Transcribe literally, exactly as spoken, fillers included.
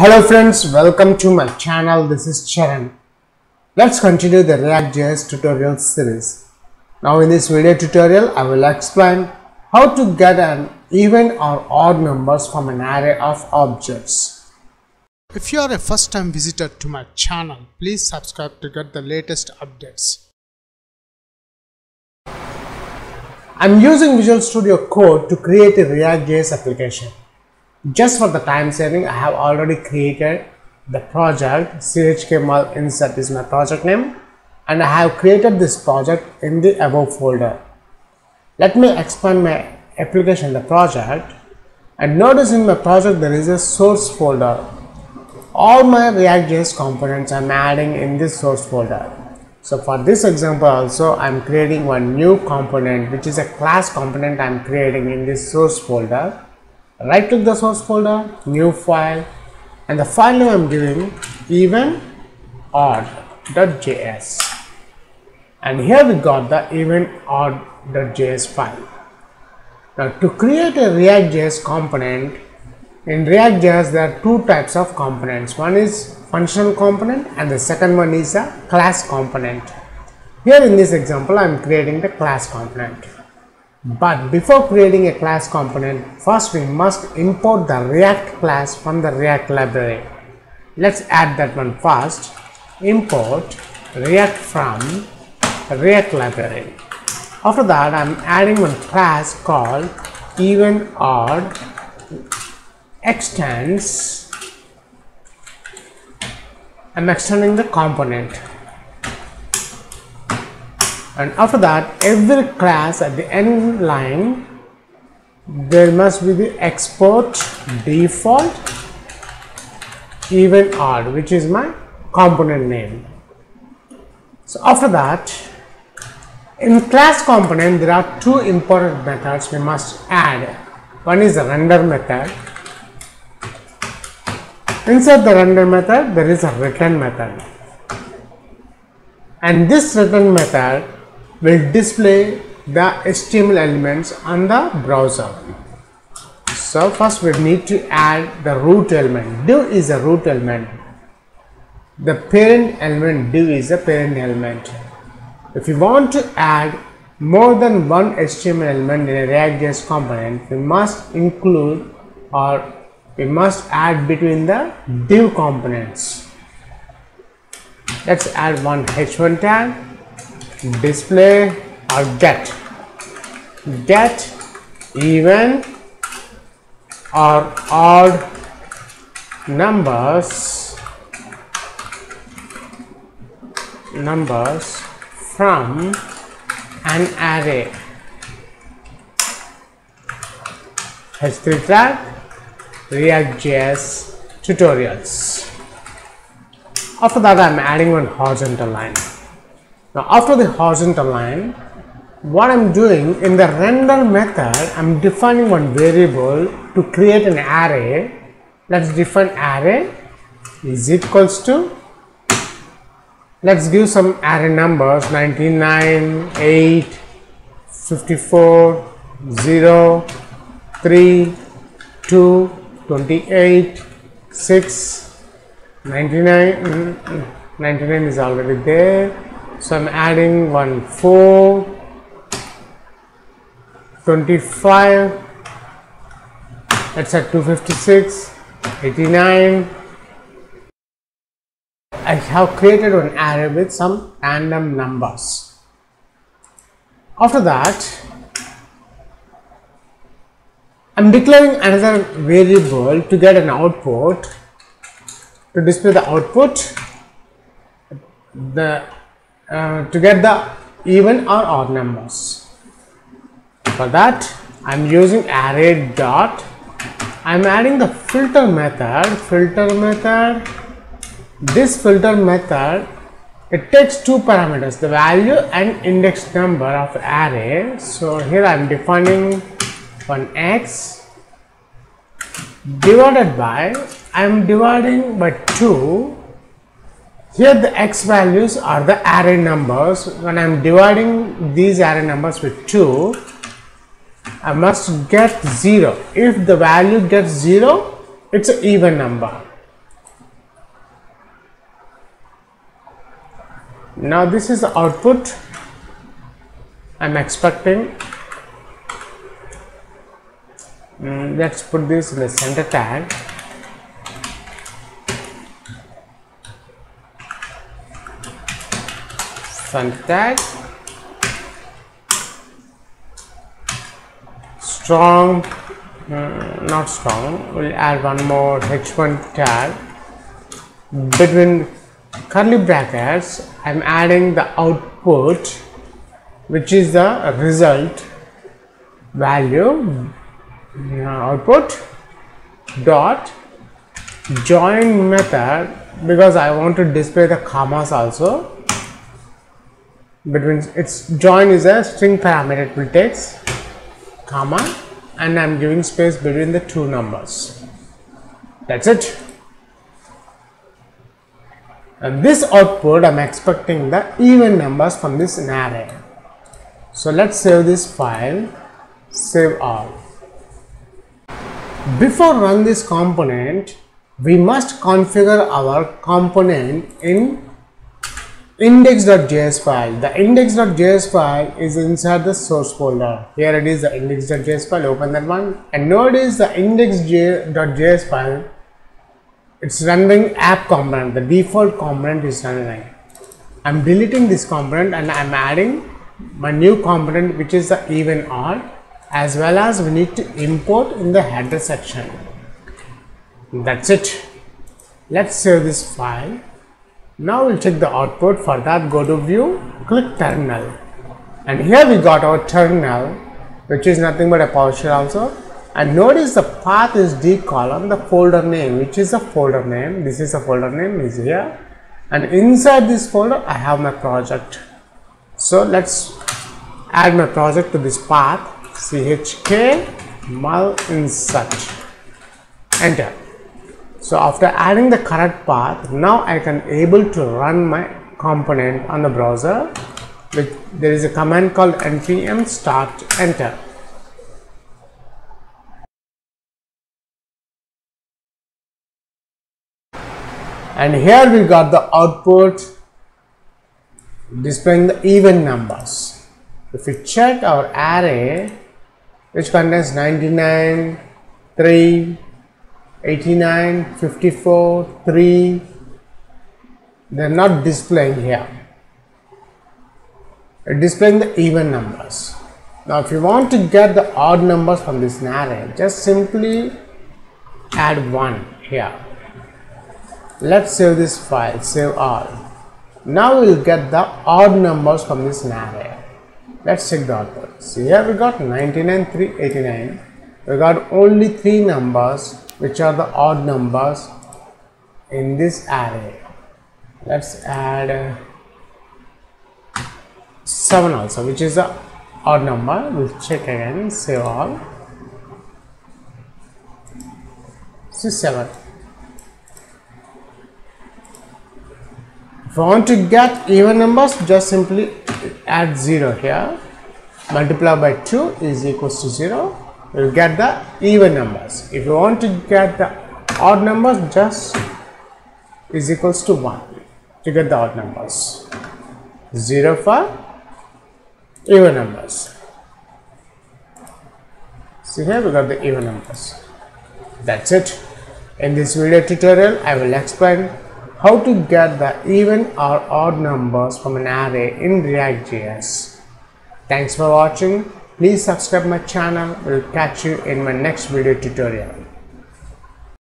Hello friends, welcome to my channel. This is Charan. Let's continue the ReactJS tutorial series. Now in this video tutorial, I will explain how to get an even or odd numbers from an array of objects. If you are a first time visitor to my channel, please subscribe to get the latest updates. I'm using Visual Studio Code to create a ReactJS application. Just for the time saving, I have already created the project. Chkmalinsert is my project name, and I have created this project in the above folder. Let me expand my application, the project, and notice in my project there is a source folder. All my ReactJS components I'm adding in this source folder. So for this example also, I'm creating one new component, which is a class component I'm creating in this source folder. Right click the source folder, new file, and the file name I'm giving even odd dot J S, and here we got the even odd dot J S file. Now to create a ReactJS component, in ReactJS there are two types of components. One is functional component and the second one is a class component. Here in this example I am creating the class component. But before creating a class component, first we must import the React class from the React library. Let's add that one first. Import React from React library. After that, I'm adding one class called even odd extends. I'm extending the component. And after that, every class at the end line, there must be the export default even odd, which is my component name. So after that, in class component, there are two important methods we must add. One is the render method. Inside the render method, there is a return method. And this return method will display the H T M L elements on the browser. So first we need to add the root element. Div is a root element. The parent element div is a parent element. If you want to add more than one H T M L element in a ReactJS component, we must include or we must add between the div components. Let's add one H one tag. Display or get get even or odd numbers numbers from an array. H three tag ReactJS tutorials. After that, I'm adding one horizontal line. Now after the horizontal line, what I'm doing in the render method, I'm defining one variable to create an array. Let's define array is equals to, let's give some array numbers ninety-nine, eight, fifty-four, zero, three, two, twenty-eight, six, ninety-nine, ninety-nine is already there. So I'm adding one four, twenty-five, let's add two fifty-six, eighty-nine. I have created an array with some random numbers. After that, I'm declaring another variable to get an output, to display the output, the Uh, to get the even or odd numbers. For that, I'm using array dot. I'm adding the filter method. Filter method. This filter method, it takes two parameters, the value and index number of array. So here I'm defining one x divided by. I'm dividing by two. Here the x values are the array numbers. When I am dividing these array numbers with two, I must get zero. If the value gets zero, it's an even number. Now this is the output I'm expecting. Mm, let's put this in the center tag. Center tag. Strong, mm, not strong. We'll add one more h one tag. Between curly brackets, I'm adding the output, which is the result value. Output dot join method, because I want to display the commas also between. Its join is a string parameter, it will take comma, and I'm giving space between the two numbers. That's it. And this output, I'm expecting the even numbers from this array. So let's save this file. Save all. Before run this component, we must configure our component in index.js file. The index.js file is inside the source folder. Here it is, the index.js file. Open that one. And notice the index.js file, it's rendering app component. The default component is rendering. I'm deleting this component and I'm adding my new component, which is the even odd. As well as we need to import in the header section. That's it. Let's save this file. Now we'll check the output. For that, go to view, click terminal, and here we got our terminal, which is nothing but a PowerShell also. And notice the path is D column, the folder name, which is a folder name. This is a folder name is here, and inside this folder I have my project. So let's add my project to this path. chkmalinsert, enter. So after adding the correct path, now I can able to run my component on the browser. With there is a command called npm start, enter. And here we got the output displaying the even numbers. If we check our array, which contains ninety-nine, three, eighty-nine, fifty-four, three, they are not displaying here. It is displaying the even numbers. Now if you want to get the odd numbers from this array, just simply add one here. Let's save this file, save all. Now we will get the odd numbers from this array. Let's check the output. See, here we got ninety-nine, three eighty-nine. We got only three numbers, which are the odd numbers in this array. Let's add seven also, which is the odd number. We'll check again. Save all. See, seven. If you want to get even numbers, just simply add zero here, multiply by two is equals to zero. We'll get the even numbers. If you want to get the odd numbers, just is equals to one to get the odd numbers, zero for even numbers. See, here we got the even numbers. That's it. In this video tutorial, I will explain how to get the even or odd numbers from an array in React J S. Thanks for watching. Please subscribe my channel. We'll catch you in my next video tutorial.